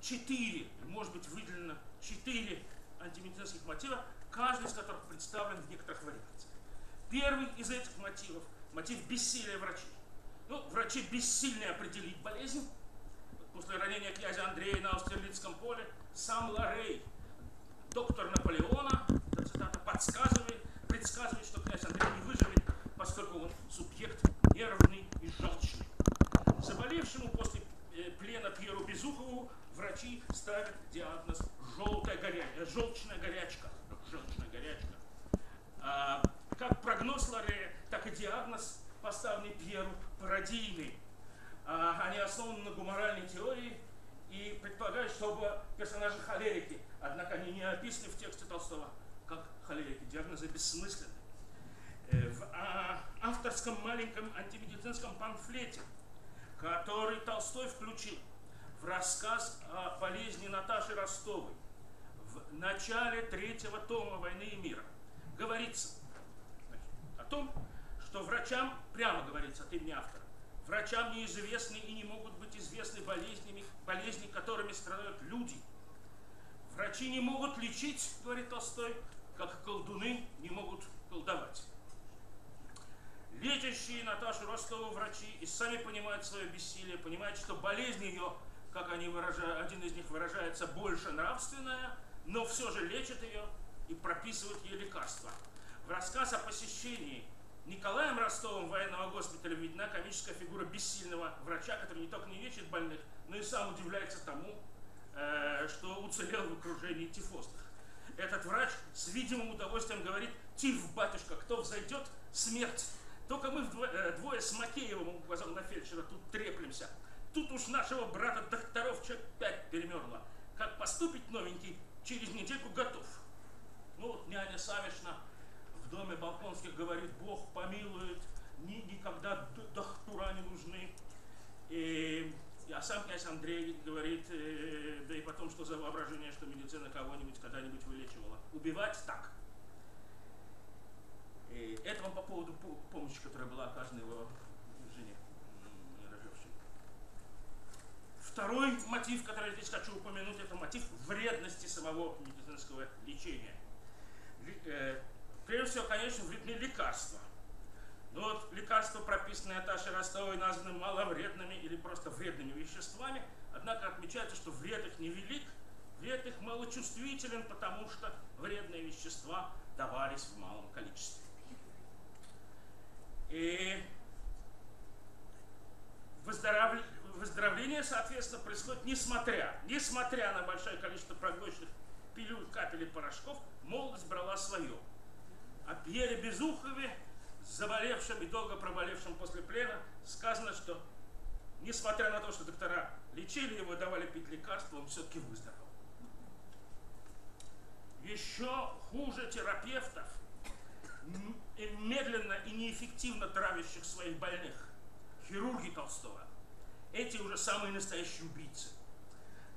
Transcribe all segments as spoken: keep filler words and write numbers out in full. четыре, может быть выделено четыре антимедицинских мотива, каждый из которых представлен в некоторых вариациях. Первый из этих мотивов – мотив бессилия врачей. Ну, врачи бессильны определить болезнь. После ранения князя Андрея на Аустерлицком поле сам Ларрей, доктор Наполеона, цитата, подсказывает, предсказывает, что князь Андрей не выживет, поскольку он субъект нервный и желчный. Заболевшему после плена Пьеру Безухову врачи ставят диагноз «желтая горя... желчная горячка». Желчная горячка. А, как прогноз Ларрея, так и диагноз, поставленный Пьеру, пародийный. А, они основаны на гуморальной теории и предполагают, что оба персонажа холерики, однако они не описаны в тексте Толстого как холерики. Диагнозы бессмысленны. В а, авторском маленьком антимедицинском памфлете, который Толстой включил в рассказ о болезни Наташи Ростовой в начале третьего тома «Войны и мира», говорится о том, что врачам, прямо говорится от имени автора, врачам неизвестны и не могут быть известны болезни, болезни, которыми страдают люди. Врачи не могут лечить, говорит Толстой, как колдуны не могут колдовать. Лечащие Наташу Ростову врачи и сами понимают свое бессилие, понимают, что болезнь ее, как они выражают, один из них выражается, больше нравственная, но все же лечат ее и прописывают ей лекарства. В рассказ о посещении Николаем Ростовым военного госпиталя видна комическая фигура бессильного врача, который не только не лечит больных, но и сам удивляется тому, что уцелел в окружении тифозных. Этот врач с видимым удовольствием говорит: «Тиф, батюшка, кто взойдет, смерть. Только мы двое с Макеевым, он указал на фельдшера, тут треплемся. Тут уж нашего брата докторов человек пять перемерло. Как поступить, новенький, через недельку готов». Ну вот няня Савишна в доме Балконских говорит: «Бог помилует, ни, никогда доктора не нужны». И, а сам князь Андрей говорит, э, да и потом, что за воображение, что медицина кого-нибудь когда-нибудь вылечивала. Убивать так. И это вам по поводу помощи, которая была оказана его жене, не рожавшей. Второй мотив, который я здесь хочу упомянуть, это мотив вредности самого медицинского лечения. Прежде всего, конечно, вредны лекарства. Но вот лекарства, прописанные Наташей Ростовой, названы маловредными или просто вредными веществами. Однако отмечается, что вред их невелик, вред их малочувствителен, потому что вредные вещества давались в малом количестве. И выздоровление, соответственно, происходит несмотря, несмотря на большое количество прогнозных пилюль, капель и порошков, молодость брала свое. О Пьере Безухове, заболевшем и долго проболевшем после плена, сказано, что несмотря на то, что доктора лечили его, давали пить лекарства, он все-таки выздоровел. Еще хуже терапевтов, медленно и неэффективно травящих своих больных, хирурги Толстого. Эти уже самые настоящие убийцы.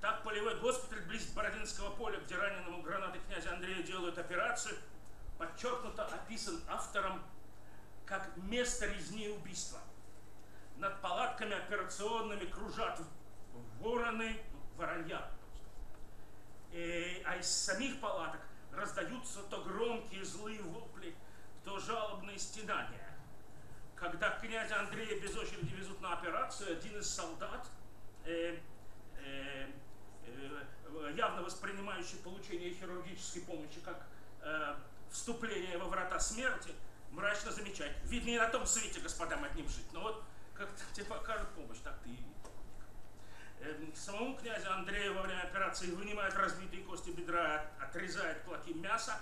Так полевой госпиталь близ Бородинского поля, где раненому гранатой князя Андрея делают операцию, подчеркнуто описан автором как место резни и убийства. Над палатками операционными кружат вороны, воронья. И, а из самих палаток раздаются то громкие злые вопли, то жалобные стенания. Когда князя Андрея без очереди везут на операцию, один из солдат, э, э, э, явно воспринимающий получение хирургической помощи как э, вступление во врата смерти, мрачно замечает: «Видно, и на том свете господам одним жить, но вот как-то тебе покажут помощь, так ты и самому князю Андрею во время операции вынимают разбитые кости бедра, отрезают клоки мяса.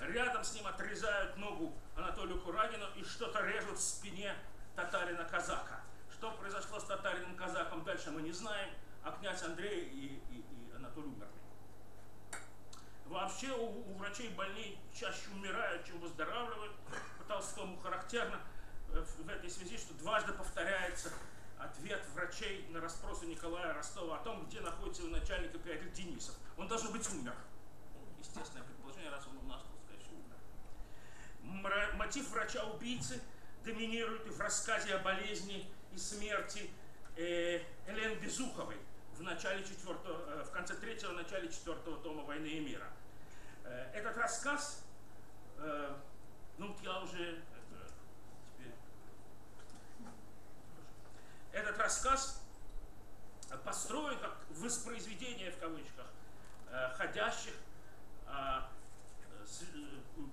Рядом с ним отрезают ногу Анатолию Курагину и что-то режут в спине татарина-казака. Что произошло с татарином-казаком, дальше мы не знаем, а князь Андрей и, и, и Анатолий умерли. Вообще у, у врачей больней чаще умирают, чем выздоравливают. По Толстому характерно в этой связи, что дважды повторяется ответ врачей на расспросы Николая Ростова о том, где находится его начальник и приятель Денисов. Он должен быть умер. Естественное предположение, раз он у нас, то, скорее всего, умер. Мотив врача-убийцы доминирует и в рассказе о болезни и смерти Элен Безуховой, в, начале четвертого, в конце третьего, начале четвертого тома «Войны и мира». Этот рассказ, ну, я уже... Этот рассказ построен как воспроизведение, в кавычках, ходящих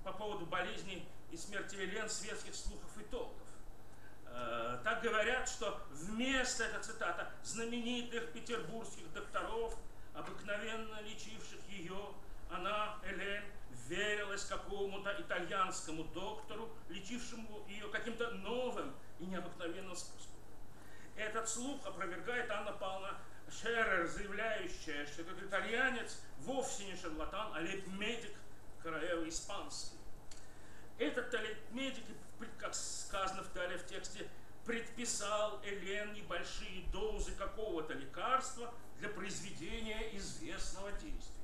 по поводу болезни и смерти Элен светских слухов и толков. Так говорят, что вместо, это цитата, знаменитых петербургских докторов, обыкновенно лечивших ее, она, Элен, верилась какому-то итальянскому доктору, лечившему ее каким-то новым и необыкновенным способом. Этот слух опровергает Анна Павловна Шерер, заявляющая, что этот итальянец вовсе не шарлатан, а лейб-медик королевы испанской. Этот лейб-медик, как сказано далее в тексте, предписал Элен небольшие дозы какого-то лекарства для произведения известного действия.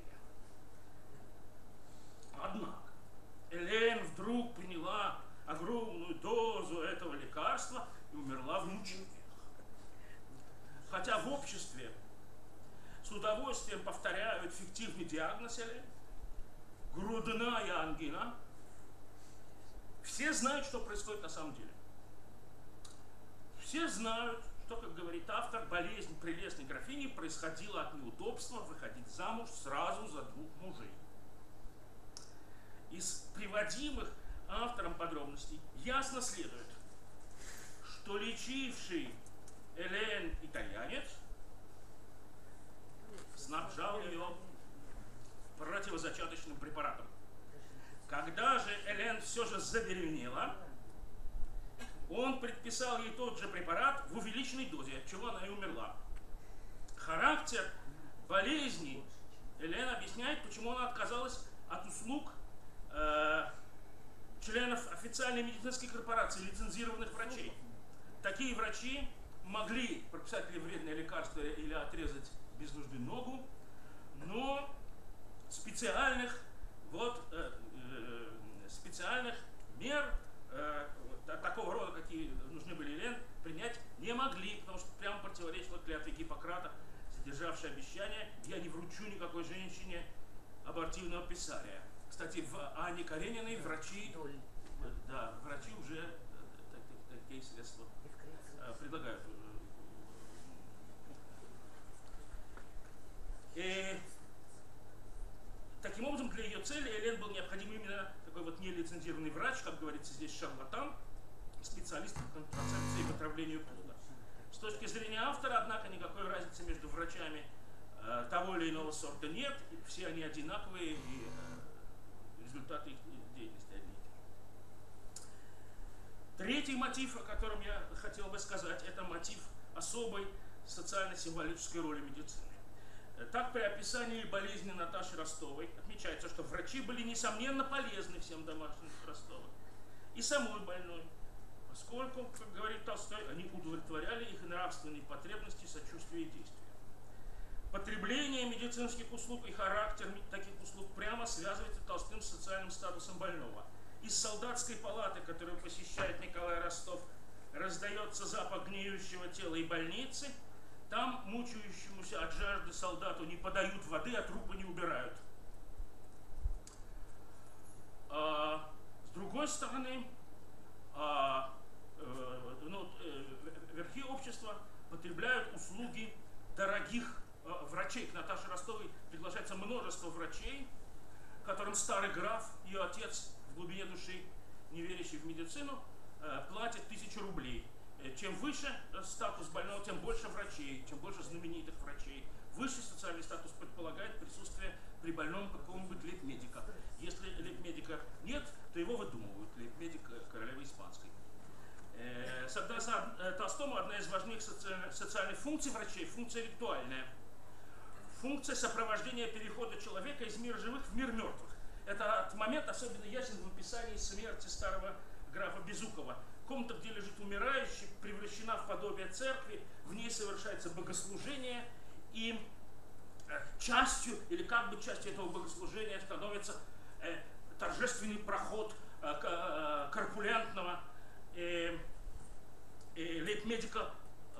Однако Элен вдруг приняла огромную дозу этого лекарства и умерла в мучениях. Хотя в обществе с удовольствием повторяют фиктивный диагноз Элен, грудная ангина, все знают, что происходит на самом деле. Все знают, что, как говорит автор, болезнь прелестной графини происходила от неудобства выходить замуж сразу за двух мужей. Из приводимых автором подробностей ясно следует, что лечивший Элен итальянец снабжал ее противозачаточным препаратом. Когда же Элен все же забеременела, он предписал ей тот же препарат в увеличенной дозе, от чего она и умерла. Характер болезни Элен объясняет, почему она отказалась от услуг э, членов официальной медицинской корпорации, лицензированных врачей. Такие врачи могли прописать ли вредное лекарство или отрезать без нужды ногу, но специальных, вот, э, э, специальных мер э, такого рода, какие нужны были Элен, принять не могли, потому что прямо противоречило клятве Гиппократа, содержавшей обещание «Я не вручу никакой женщине абортивного писария». Кстати, в Анне Карениной врачи, да, врачи уже такие средства предлагают. И таким образом, для ее цели Элен был необходим именно такой вот нелицензированный врач, как говорится здесь шарлатан, специалист по контрацепции и отравлению плода. С точки зрения автора, однако, никакой разницы между врачами э, того или иного сорта нет, все они одинаковые, и э, результаты их деятельности одни. Третий мотив, о котором я хотел бы сказать, это мотив особой социально-символической роли медицины. Так, при описании болезни Наташи Ростовой отмечается, что врачи были, несомненно, полезны всем домашним Ростовой и самой больной, поскольку, как говорит Толстой, они удовлетворяли их нравственные потребности, сочувствия и действия. Потребление медицинских услуг и характер таких услуг прямо связывается Толстым с социальным статусом больного. Из солдатской палаты, которую посещает Николай Ростов, раздается запах гниющего тела и больницы. Там мучающемуся от жажды солдату не подают воды, а трупы не убирают. А, с другой стороны, а, э, ну, э, верхи общества потребляют услуги дорогих э, врачей. К Наташе Ростовой приглашается множество врачей, которым старый граф, ее отец, в глубине души, не верящий в медицину, платит тысячу рублей. Чем выше статус больного, тем больше врачей, чем больше знаменитых врачей. Высший социальный статус предполагает присутствие при больном какого-нибудь лейб-медика. Если лейб-медика нет, то его выдумывают, лейб-медик королевы испанской. Согласно Толстому, одна из важных социальных функций врачей – функция ритуальная. Функция сопровождения перехода человека из мира живых в мир мертвых. Этот момент особенно ясен в описании смерти старого графа Безухова. Комната, где лежит умирающий, превращена в подобие церкви, в ней совершается богослужение, и частью, или как бы частью этого богослужения становится э, торжественный проход э, э, корпулентного э, э, лейб-медика э,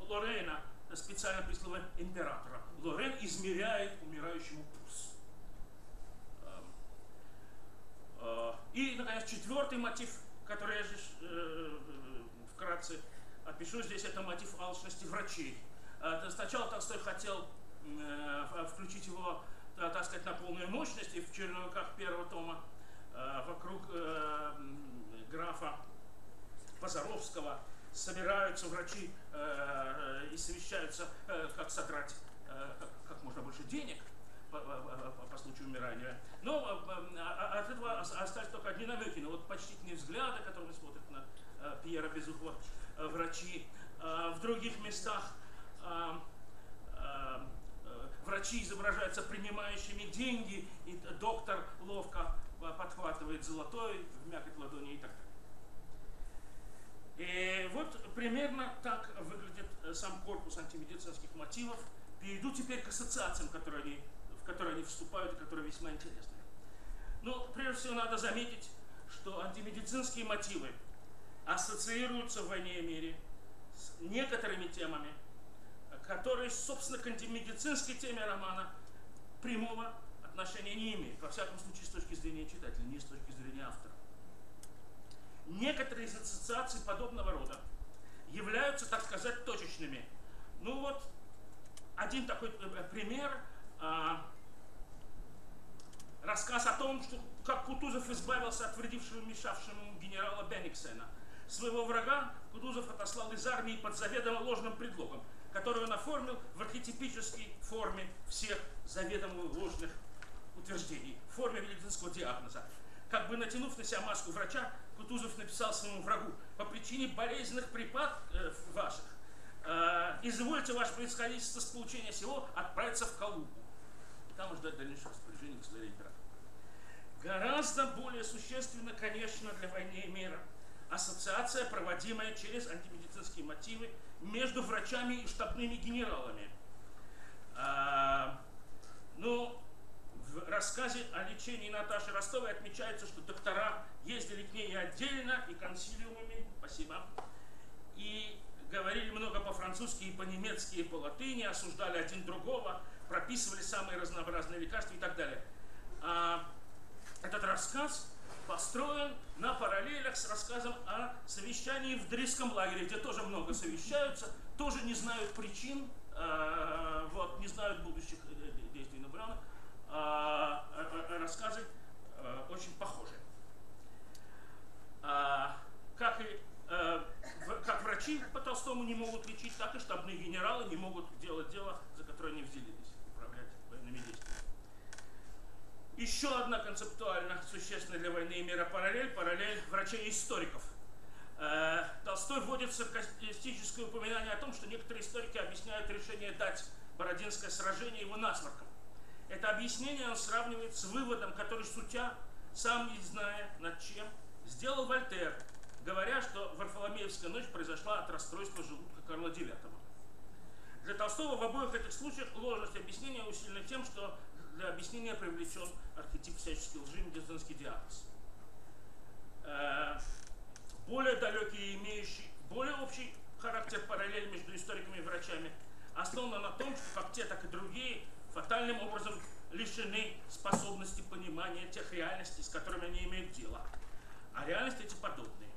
э, Лорена специально прислала императора. Лорен измеряет умирающему пульс. И, наконец, четвертый мотив, который я здесь вкратце опишу, здесь это мотив алчности врачей. Сначала Толстой хотел включить его, так сказать, на полную мощность, и в черновиках первого тома вокруг графа Пазаровского собираются врачи э, и совещаются, э, как содрать э, как, как можно больше денег по, по, по случаю умирания. Но э, от этого остались только одни намеки. Но вот почтительные взгляды, которые смотрят на э, Пьера Безухова, э, врачи. Э, в других местах э, э, врачи изображаются принимающими деньги, и доктор ловко подхватывает золотой в мякоть ладони и так далее. И вот примерно так выглядит сам корпус антимедицинских мотивов. Перейду теперь к ассоциациям, которые они, в которые они вступают, и которые весьма интересны. Ну, прежде всего, надо заметить, что антимедицинские мотивы ассоциируются в «Войне и мире» с некоторыми темами, которые, собственно, к антимедицинской теме романа прямого отношения не имеют. Во всяком случае, с точки зрения читателя, не с точки зрения автора. Некоторые из ассоциаций подобного рода являются, так сказать, точечными. Ну вот, один такой пример. А, рассказ о том, что, как Кутузов избавился от вредившего мешавшему генерала Бенниксена. Своего врага Кутузов отослал из армии под заведомо ложным предлогом, который он оформил в архетипической форме всех заведомо ложных утверждений, в форме медицинского диагноза. Как бы натянув на себя маску врача, Кутузов написал своему врагу: по причине болезненных припадков э, ваших, э, извольте ваше происходительство с получения сего отправиться в Калугу. И там ждать дальнейшего распоряжения государя императора. Гораздо более существенно, конечно, для «Войны и мира» ассоциация, проводимая через антимедицинские мотивы между врачами и штабными генералами. Э, ну, В рассказе о лечении Наташи Ростовой отмечается, что доктора ездили к ней отдельно и консилиумами, спасибо, и говорили много по-французски, и по-немецки, и по-латыни, осуждали один другого, прописывали самые разнообразные лекарства и так далее. А этот рассказ построен на параллелях с рассказом о совещании в Дрисском лагере, где тоже много совещаются, тоже не знают причин, вот, не знают будущих действий Наполеона. Рассказы очень похожи. Как, и, как врачи по Толстому не могут лечить, так и штабные генералы не могут делать дело, за которое они взялись, управлять военными действиями. Еще одна концептуально существенная для «Войны и мира» параллель – параллель врачей и историков. Толстой вводит саркастическое упоминание о том, что некоторые историки объясняют решение дать Бородинское сражение его насморком. Это объяснение он сравнивает с выводом, который шутя, сам не зная над чем, сделал Вольтер, говоря, что Варфоломеевская ночь произошла от расстройства желудка Карла Девятого. Для Толстого в обоих этих случаях ложность объяснения усилена тем, что для объяснения привлечен архетип всяческой лжи, медицинский диагноз. Более далекий и имеющий более общий характер параллель между историками и врачами основан на том, что как те, так и другие фатальным образом лишены способности понимания тех реальностей, с которыми они имеют дело. А реальности эти подобные.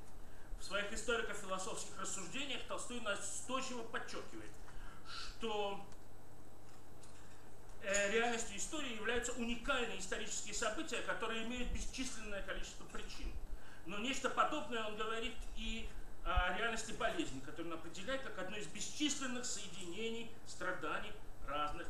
В своих историко-философских рассуждениях Толстой настойчиво подчеркивает, что реальностью истории являются уникальные исторические события, которые имеют бесчисленное количество причин. Но нечто подобное он говорит и о реальности болезни, которую он определяет как одно из бесчисленных соединений страданий разных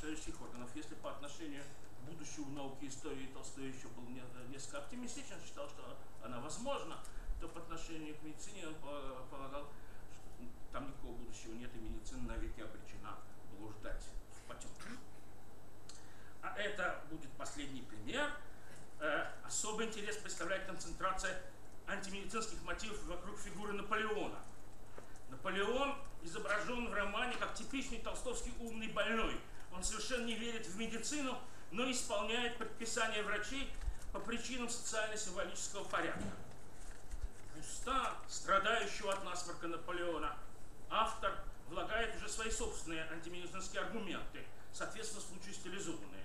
следующих органов. Если по отношению к будущему науки истории Толстой еще был несколько оптимистичен, считал, что она возможна, то по отношению к медицине он полагал, что там никакого будущего нет, и медицина навеки обречена блуждать в потемках. А это будет последний пример. Особый интерес представляет концентрация антимедицинских мотивов вокруг фигуры Наполеона. Наполеон изображен в романе как типичный толстовский умный больной. Он совершенно не верит в медицину, но исполняет предписания врачей по причинам социально-символического порядка. Уста страдающего от насморка Наполеона автор влагает уже свои собственные антимедицинские аргументы, соответственно, в случае стилизованные.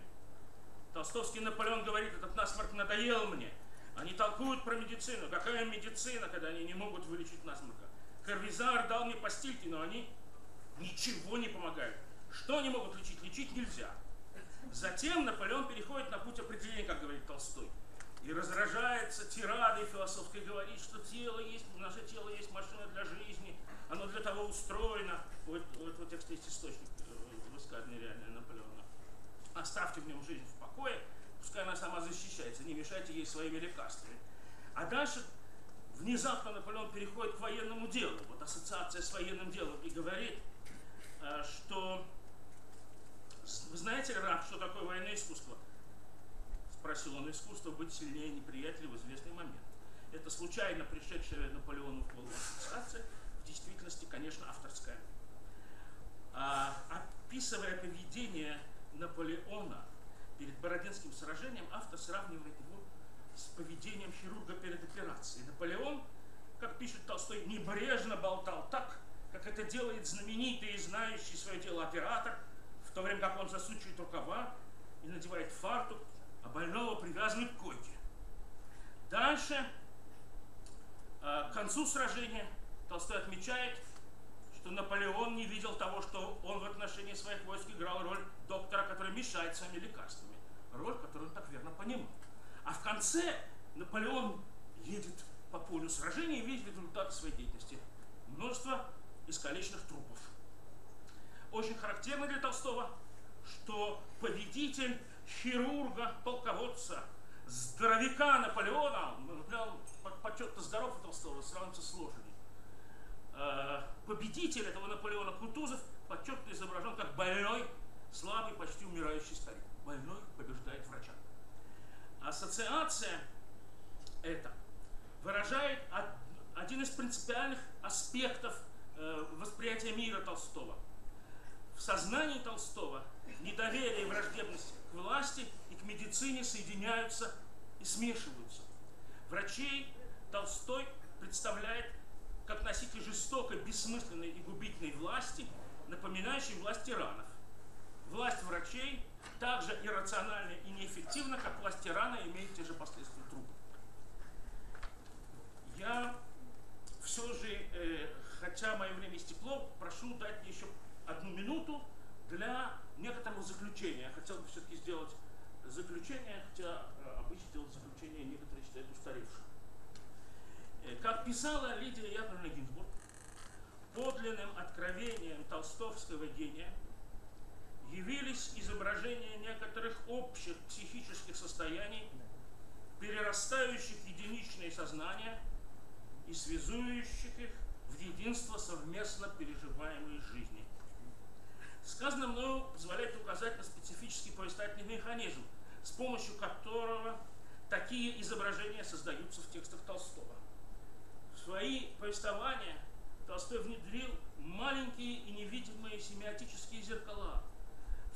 Толстовский Наполеон говорит: этот насморк надоел мне. Они толкуют про медицину. Какая медицина, когда они не могут вылечить насморка? Карвизар дал мне постильки, но они ничего не помогают. Что они могут лечить? Лечить нельзя. Затем Наполеон переходит на путь определения, как говорит Толстой. И разражается тирадой философской, говорит, что тело есть, наше тело есть машина для жизни, оно для того устроено. Вот, вот, вот текст есть источник высказывания реального Наполеона. Оставьте в нем жизнь в покое, пускай она сама защищается, не мешайте ей своими лекарствами. А дальше внезапно Наполеон переходит к военному делу, вот ассоциация с военным делом, и говорит, что... Вы знаете, граф, что такое военное искусство? Спросил он. Искусство быть сильнее неприятеля в известный момент. Это случайно пришедшая Наполеону в голову ассоциация, в действительности, конечно, авторская. Описывая поведение Наполеона перед Бородинским сражением, автор сравнивает его с поведением хирурга перед операцией. Наполеон, как пишет Толстой, небрежно болтал так, как это делает знаменитый и знающий свое дело оператор, в то время как он засучивает рукава и надевает фартук, а больного привязывают к койке. Дальше, к концу сражения, Толстой отмечает, что Наполеон не видел того, что он в отношении своих войск играл роль доктора, который мешает своими лекарствами. Роль, которую он так верно понимал. А в конце Наполеон едет по полю сражения и видит результаты своей деятельности. Множество искалеченных трупов. Очень характерно для Толстого, что победитель хирурга, полководца, здоровяка Наполеона, подчеркнуто здоров у Толстого, сравнится с лошадью. Победитель этого Наполеона Кутузов подчеркнуто изображен как больной, слабый, почти умирающий старик. Больной побеждает врача. Ассоциация эта выражает один из принципиальных аспектов восприятия мира Толстого. В сознании Толстого недоверие и враждебность к власти и к медицине соединяются и смешиваются. Врачей Толстой представляет как носитель жестокой, бессмысленной и губительной власти, напоминающей власть тиранов. Власть врачей также иррациональна и неэффективна, как власть тирана, имеет те же последствия трупа. Я все же, э, хотя мое время истекло, прошу дать мне еще одну минуту для некоторого заключения. Я хотел бы все-таки сделать заключение, хотя э, обычно делать заключение некоторые считают устаревшим. Как писала Лидия Яковлевна Гинзбург, подлинным откровением толстовского гения явились изображения некоторых общих психических состояний, перерастающих в единичные сознания и связующих их в единство совместно переживаемой жизни. Сказано мною позволяет указать на специфический повествовательный механизм, с помощью которого такие изображения создаются в текстах Толстого. В свои повествования Толстой внедрил маленькие и невидимые семиотические зеркала,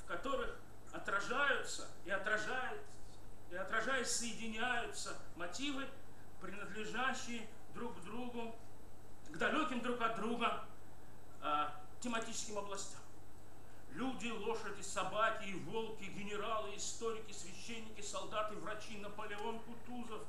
в которых отражаются и, отражают, и отражаясь соединяются мотивы, принадлежащие друг к другу, к далеким друг от друга э, тематическим областям. Люди, лошади, собаки и волки, генералы, историки, священники, солдаты, врачи, Наполеон, Кутузов,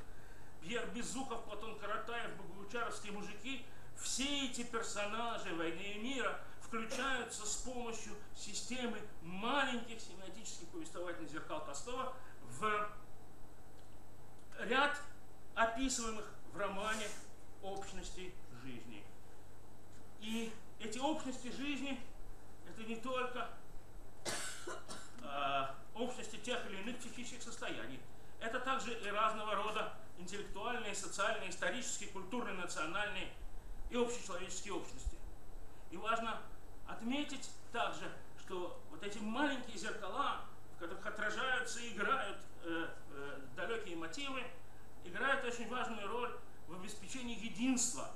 Пьер Безухов, Платон Каратаев, богучаровские мужики, все эти персонажи «Войны и мира» включаются с помощью системы маленьких семиотических повествовательных зеркал Толстого в ряд описываемых в романе общностей жизни. И эти общности жизни – это не только э, общности тех или иных психических состояний, это также и разного рода интеллектуальные, социальные, исторические, культурные, национальные и общечеловеческие общности. И важно отметить также, что вот эти маленькие зеркала, в которых отражаются и играют э, э, далекие мотивы, играют очень важную роль в обеспечении единства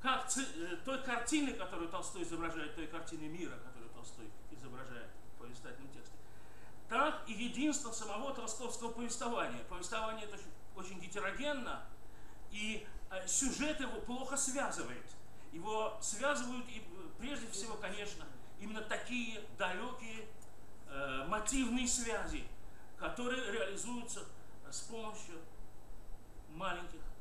как э, той картины, которую Толстой изображает, той картины мира, которую Толстой изображает в повествовательном тексте, так и единство самого толстовского повествования. Повествование это очень гетерогенно, и сюжет его плохо связывает. Его связывают и прежде всего, конечно, именно такие далекие э, мотивные связи, которые реализуются с помощью маленьких